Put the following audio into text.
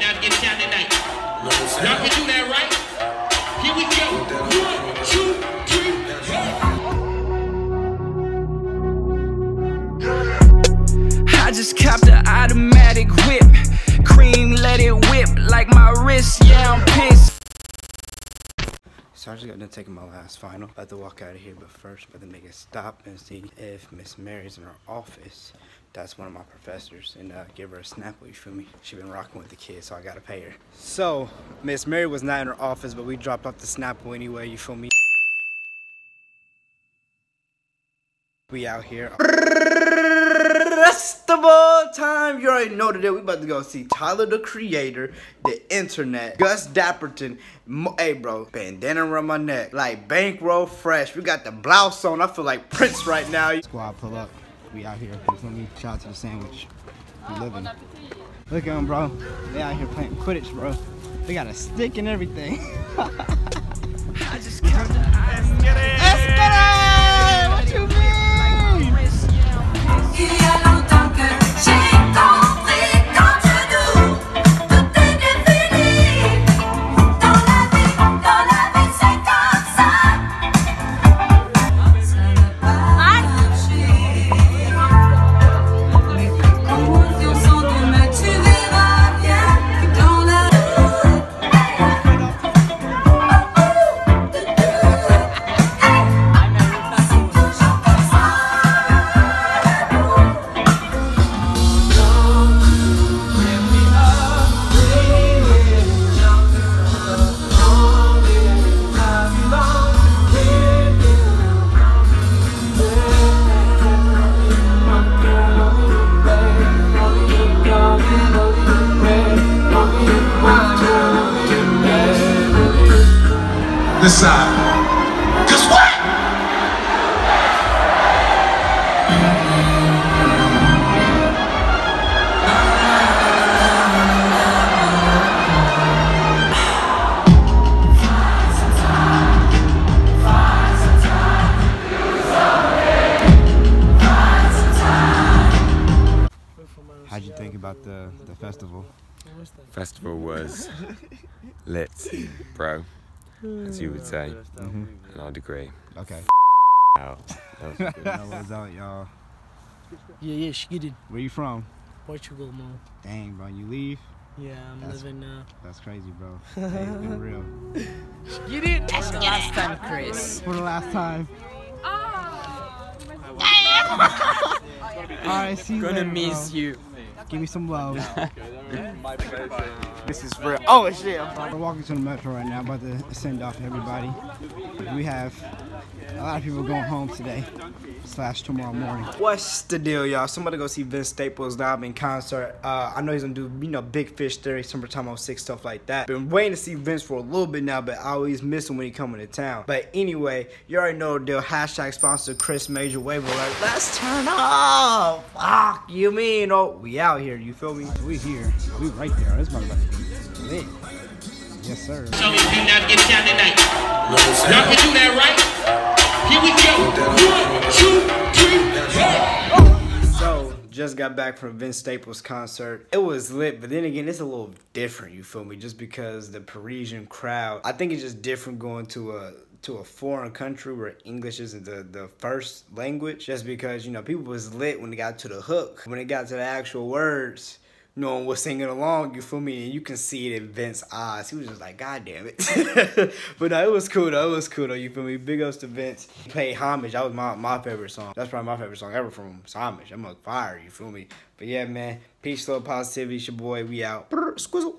coming out to get it down tonight. Y'all can do that, right? Here we go. 1, 2, 3. I just copped an automatic whip. Cream, let it whip like my wrist. Yeah, I'm pissed. So I just got done taking my last final. About to walk out of here, but first I'm about to make a stop and see if Miss Mary's in her office. That's one of my professors, and give her a Snapple, you feel me? She been rocking with the kids, so I gotta pay her. So, Miss Mary was not in her office, but we dropped off the Snapple anyway, you feel me? We out here. Festival time, you already know today we about to go see Tyler the Creator, The Internet, Gus Dapperton. Hey bro, bandana around my neck, like bankroll fresh. We got the blouse on, I feel like Prince right now. Squad pull up, we out here, let me shout out to the sandwich, we living. Look at him bro, they out here playing Quidditch bro. They got a stick and everything. I just come to Let's get it! What you mean? Il y a longtemps que j'ai compris qu'entre nous, tout est défini. Dans la vie, c'est comme ça. Ça n'a pas marché. Mais fais confiance en demain, tu verras bien que dans la side. Cause what? How'd you think about the festival? Festival was lit, bro. As you would say, and I'd agree. Okay. Out. That was out, y'all. Yeah, she did. Where you from? Portugal, man. Dang, bro, you leave? Yeah, that's living now. That's crazy, bro. Hey, it's been real. She did. For the last time, Chris. For the last time. Oh. Damn. All right, see you later, bro. Gonna miss you. Give me some love. This is real. Oh shit! We're walking to the metro right now, about to send off everybody. We have a lot of people going home today, / tomorrow morning. What's the deal, y'all? Somebody go see Vince Staples live in concert. I know he's gonna do, you know, Big Fish Theory, Summertime '06, stuff like that. Been waiting to see Vince for a little bit now, but I always miss him when he coming to town. But anyway, you already know the deal. Hashtag sponsor Chris Major Wave Alert. Let's turn up. Fuck you mean? Oh, we out here. You feel me? We here. We right there. That's my buddy. Lit. Yes, sir. So we do not get it down tonight. Y'all can do that, right? Here we go. 1, 2, 3, 4. So, just got back from Vince Staples' concert. It was lit, but then again, it's a little different, you feel me? Just because the Parisian crowd, I think it's just different going to a foreign country where English isn't the first language. Just because, you know, people was lit when it got to the hook. When it got to the actual words, no one was singing along, you feel me? And you can see it in Vince's eyes. He was just like, God damn it. But no, it was cool though. It was cool though, you feel me? Big ups to Vince. He played Homage. That was my favorite song. That's probably my favorite song ever from him. It's Homage. I'm on fire, you feel me? But yeah, man. Peace, love, positivity. It's your boy. We out. Brr, squizzle.